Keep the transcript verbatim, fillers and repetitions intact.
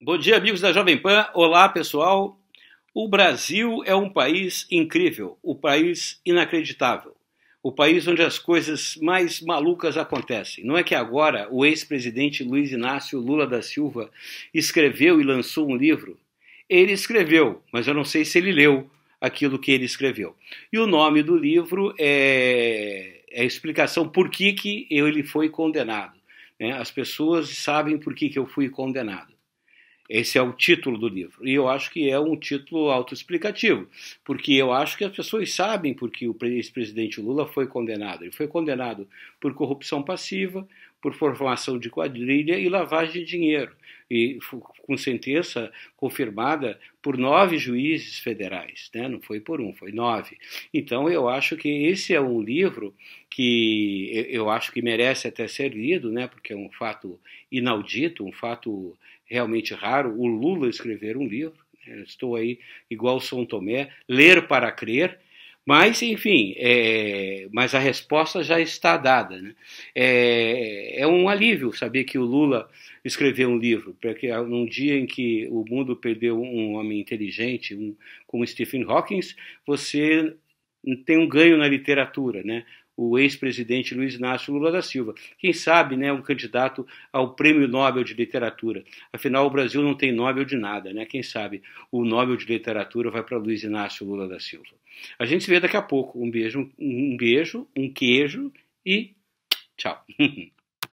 Bom dia, amigos da Jovem Pan. Olá, pessoal. O Brasil é um país incrível, um país inacreditável, o país onde as coisas mais malucas acontecem. Não é que agora o ex-presidente Luiz Inácio Lula da Silva escreveu e lançou um livro? Ele escreveu, mas eu não sei se ele leu aquilo que ele escreveu. E o nome do livro é, é a explicação por que, que ele foi condenado. Né? As pessoas sabem por que, que eu fui condenado. Esse é o título do livro, e eu acho que é um título autoexplicativo, porque eu acho que as pessoas sabem porque o ex-presidente Lula foi condenado. Ele foi condenado por corrupção passiva, por formação de quadrilha e lavagem de dinheiro, e com sentença confirmada por nove juízes federais, né? Não foi por um, foi nove. Então eu acho que esse é um livro que eu acho que merece até ser lido, né? Porque é um fato inaudito, um fato realmente raro, o Lula escrever um livro. Estou aí igual São Tomé, ler para crer, mas enfim, é, mas a resposta já está dada. Né? É, é um alívio saber que o Lula escreveu um livro, porque num dia em que o mundo perdeu um homem inteligente, um, como Stephen Hawking, você tem um ganho na literatura, né? O ex-presidente Luiz Inácio Lula da Silva. Quem sabe, né, um candidato ao Prêmio Nobel de Literatura. Afinal, o Brasil não tem Nobel de nada, né? Quem sabe o Nobel de Literatura vai para Luiz Inácio Lula da Silva. A gente se vê daqui a pouco. Um beijo, um beijo, um queijo e tchau.